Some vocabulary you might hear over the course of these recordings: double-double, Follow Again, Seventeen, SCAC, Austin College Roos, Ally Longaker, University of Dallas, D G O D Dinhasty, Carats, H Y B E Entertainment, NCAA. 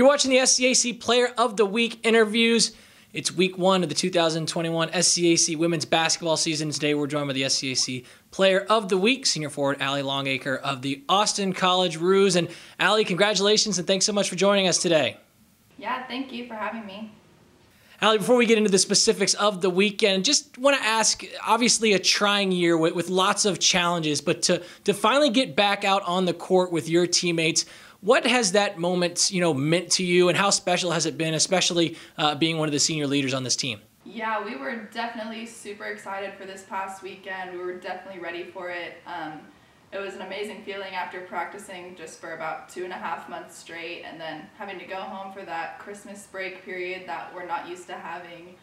You're watching the SCAC Player of the Week interviews. It's week one of the 2021 SCAC women's basketball season. Today we're joined by the SCAC Player of the Week, senior forward Ally Longaker of the Austin College Roos. And Ally, congratulations and thanks so much for joining us today. Yeah, thank you for having me. Ally, before we get into the specifics of the weekend, just want to ask, obviously a trying year with lots of challenges, but to finally get back out on the court with your teammates, what has that moment, meant to you, and how special has it been, especially being one of the senior leaders on this team? Yeah, we were definitely super excited for this past weekend. We were definitely ready for it. It was an amazing feeling after practicing just for about 2.5 months straight, and then having to go home for that Christmas break period that we're not used to having.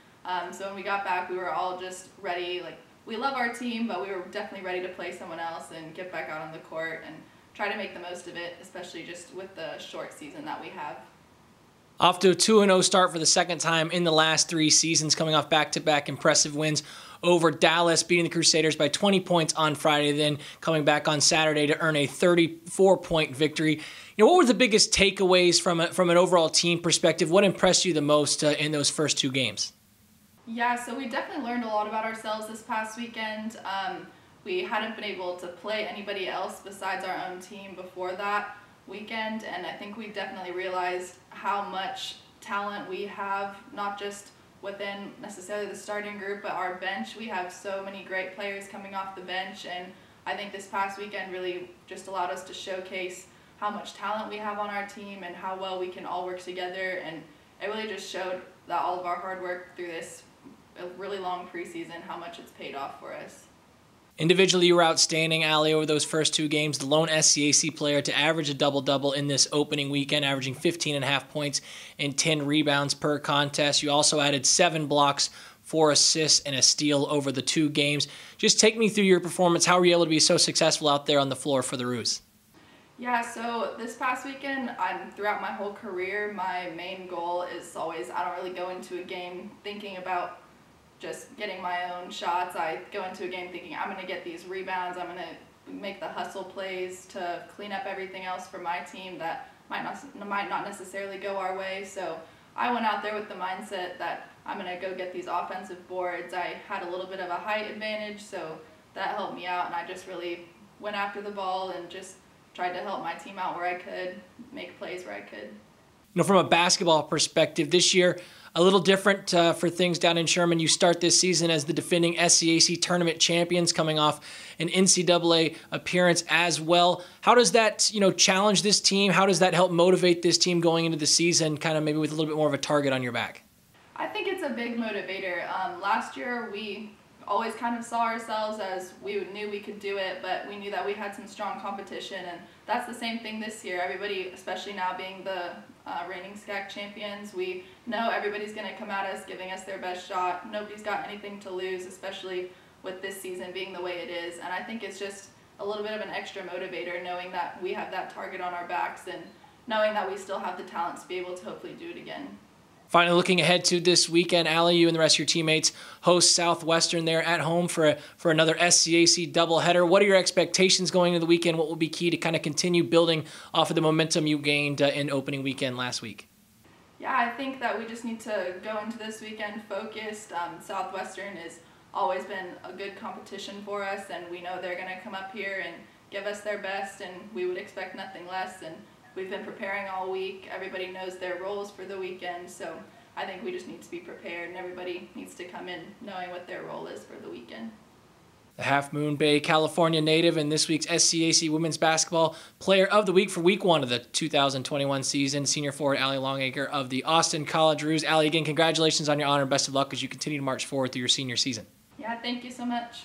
So when we got back, we were all just ready. Like, we love our team, but we were definitely ready to play someone else and get back out on the court and try to make the most of it, especially just with the short season that we have. Off to a 2-0 start for the second time in the last 3 seasons, coming off back-to-back impressive wins over Dallas, beating the Crusaders by 20 points on Friday, then coming back on Saturday to earn a 34-point victory. What were the biggest takeaways from an overall team perspective? What impressed you the most in those first 2 games? Yeah, so we definitely learned a lot about ourselves this past weekend. We hadn't been able to play anybody else besides our own team before that weekend, and I think we definitely realized how much talent we have, not just within necessarily the starting group, but our bench. We have so many great players coming off the bench, and I think this past weekend really just allowed us to showcase how much talent we have on our team and how well we can all work together. And it really just showed that all of our hard work through this really long preseason, how much it's paid off for us. Individually, you were outstanding, Ally, over those first 2 games. The lone SCAC player to average a double-double in this opening weekend, averaging 15.5 points and 10 rebounds per contest. You also added 7 blocks, 4 assists, and a steal over the 2 games. Just take me through your performance. How were you able to be so successful out there on the floor for the Roos? Yeah, so this past weekend, throughout my whole career, my main goal is always, I don't really go into a game thinking about just getting my own shots. I go into a game thinking I'm going to get these rebounds, I'm going to make the hustle plays to clean up everything else for my team that might not necessarily go our way. So I went out there with the mindset that I'm going to go get these offensive boards. I had a little bit of a height advantage, so that helped me out, and I just really went after the ball and just tried to help my team out where I could, make plays where I could. From a basketball perspective, this year a little different for things down in Sherman. You start this season as the defending SCAC tournament champions, coming off an NCAA appearance as well. How does that, challenge this team? How does that help motivate this team going into the season, kind of maybe with a little bit more of a target on your back? I think it's a big motivator. Last year we always kind of saw ourselves as we knew we could do it, but we knew that we had some strong competition, and that's the same thing this year. Everybody, especially now being the reigning SCAC champions, we know everybody's going to come at us giving us their best shot. Nobody's got anything to lose, especially with this season being the way it is, and I think it's just a little bit of an extra motivator knowing that we have that target on our backs and knowing that we still have the talent to be able to hopefully do it again. Finally, looking ahead to this weekend, Ally, you and the rest of your teammates host Southwestern there at home for another SCAC doubleheader. What are your expectations going into the weekend? What will be key to kind of continue building off of the momentum you gained in opening weekend last week? Yeah, I think that we just need to go into this weekend focused. Southwestern has always been a good competition for us, and we know they're going to come up here and give us their best, and we would expect nothing less. And we've been preparing all week. Everybody knows their roles for the weekend, so I think we just need to be prepared, and everybody needs to come in knowing what their role is for the weekend. The Half Moon Bay, California native and this week's SCAC Women's Basketball Player of the Week for week one of the 2021 season, senior forward Ally Longaker of the Austin College Roos. Ally, again, congratulations on your honor. Best of luck as you continue to march forward through your senior season. Yeah, thank you so much.